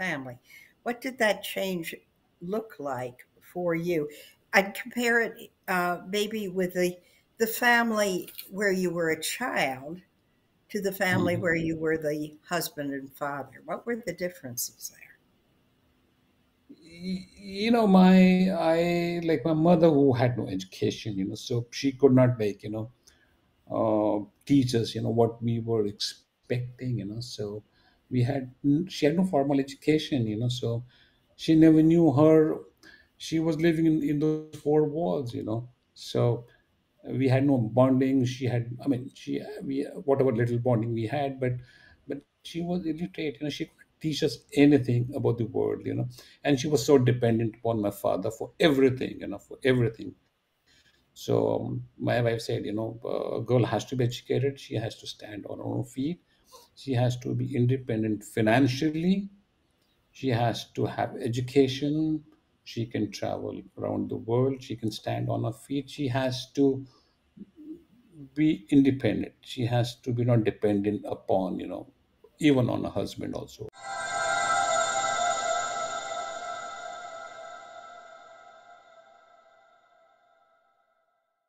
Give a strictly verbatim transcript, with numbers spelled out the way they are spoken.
family. What did that change look like for you? I'd compare it uh, maybe with the, the family where you were a child to the family mm-hmm. where you were the husband and father. What were the differences there? You know, my, I, like my mother who had no education, you know, so she could not like, you know, uh, teach us, you know, what we were expecting, you know, so we had, she had no formal education, you know, so she never knew her, she was living in, in those four walls, you know, so we had no bonding. She had, I mean, she, we, whatever little bonding we had, but, but she was illiterate, you know, she could teach us anything about the world, you know, and she was so dependent upon my father for everything, you know, for everything. So um, my wife said, you know, a girl has to be educated. She has to stand on her own feet. She has to be independent financially. She has to have education. She can travel around the world. She can stand on her feet. She has to be independent. She has to be not dependent upon, you know, even on a husband also.